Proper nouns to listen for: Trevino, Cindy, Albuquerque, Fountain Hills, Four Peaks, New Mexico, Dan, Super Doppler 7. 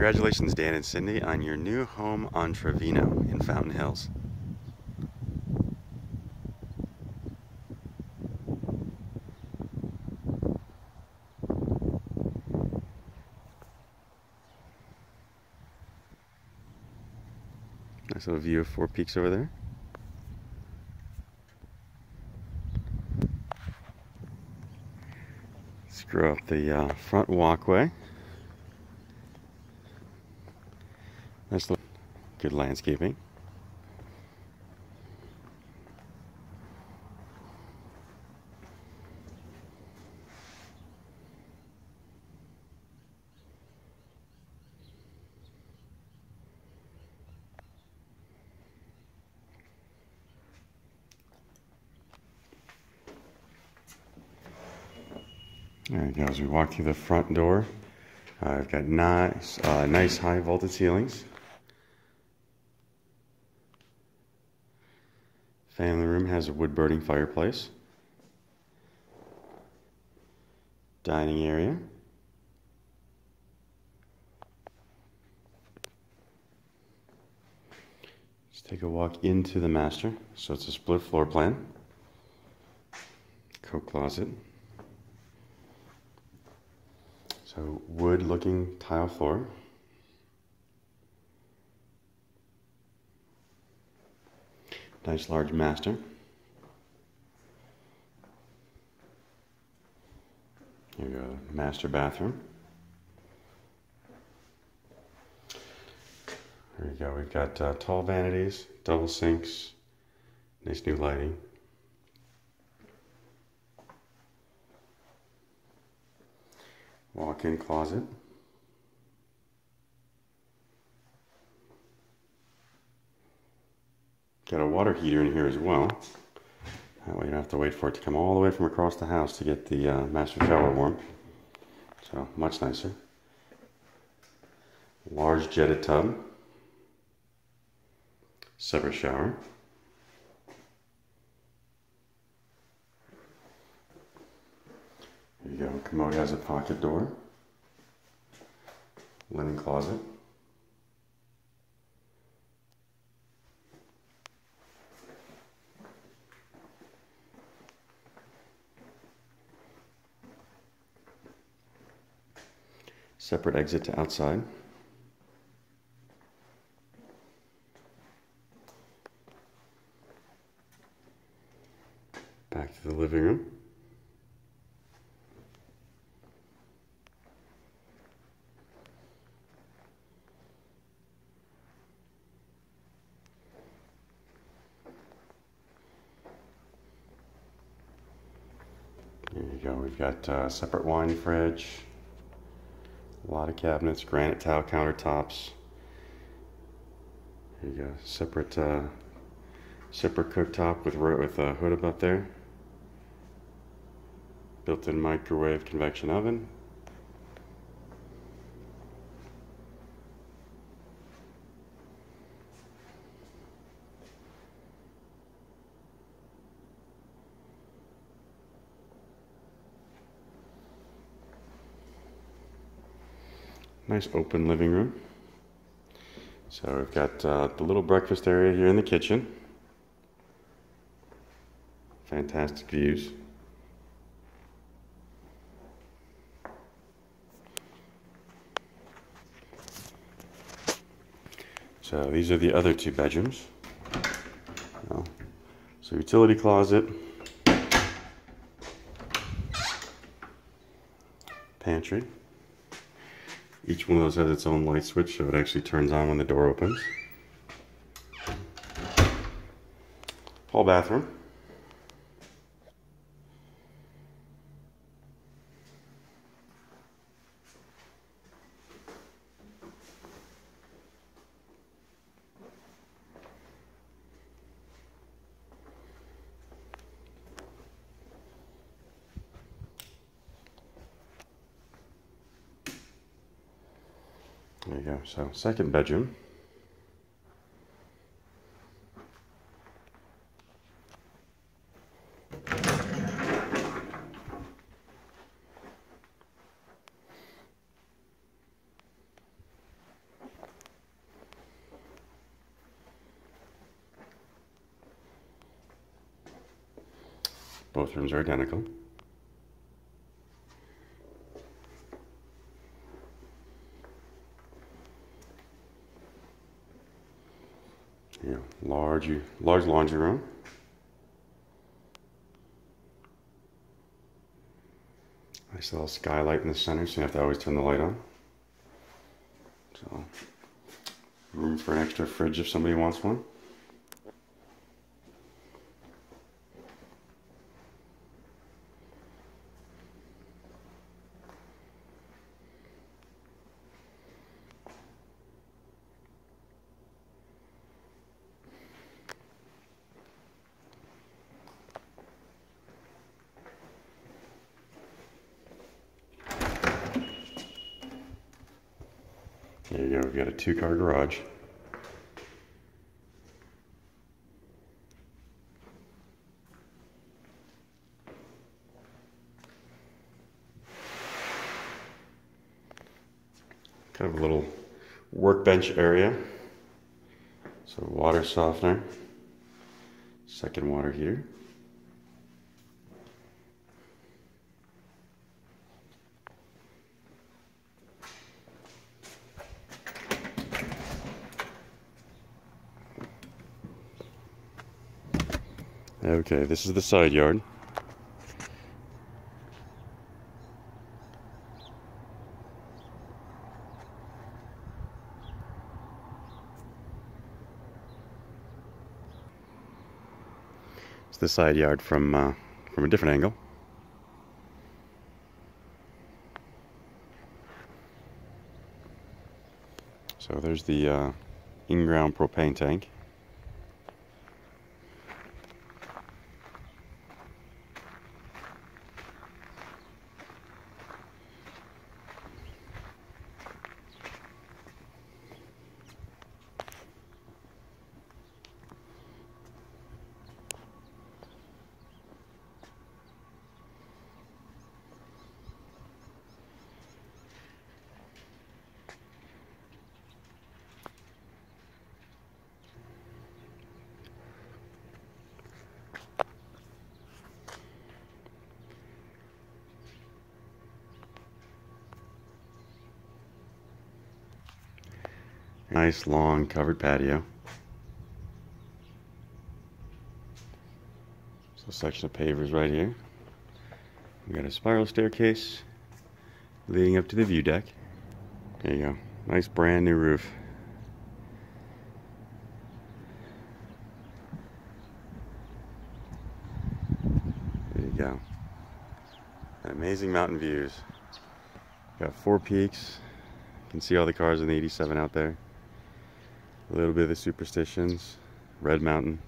Congratulations, Dan and Cindy, on your new home on Trevino in Fountain Hills. Nice little view of Four Peaks over there. Let's go up the front walkway. Nice little good landscaping. All right, guys, we walk through the front door. I've got nice high vaulted ceilings. Family room has a wood burning fireplace. Dining area. Let's take a walk into the master. So it's a split floor plan. Coat closet. So wood looking tile floor. Nice large master. Here we go, master bathroom. There we go, we've got tall vanities, double sinks, nice new lighting. Walk-in closet. Got a water heater in here as well. That way you don't have to wait for it to come all the way from across the house to get the master shower warm. So much nicer. Large jetted tub. Separate shower. There you go. Commode has a pocket door. Linen closet. Separate exit to outside. Back to the living room. There you go, we've got a separate wine fridge. A lot of cabinets, granite tile countertops. There you go, separate cooktop with a hood up there. Built-in microwave, convection oven. Nice open living room. So we've got the little breakfast area here in the kitchen. Fantastic views. So these are the other two bedrooms. So utility closet. Pantry. Each one of those has its own light switch, so it actually turns on when the door opens. Hall bathroom. There you go, so second bedroom. Both rooms are identical. Yeah, large laundry room. Nice little skylight in the center, so you have to always turn the light on. So, room for an extra fridge if somebody wants one. There you go, we've got a two-car garage. Kind of a little workbench area. So water softener, second water heater. Okay, this is the side yard. It's the side yard from a different angle. So there's the in-ground propane tank. Nice long covered patio. So a section of pavers right here. We got a spiral staircase leading up to the view deck. There you go. Nice brand new roof. There you go. Amazing mountain views. Got Four Peaks. You can see all the cars in the 87 out there. A little bit of the Superstitions, Red Mountain.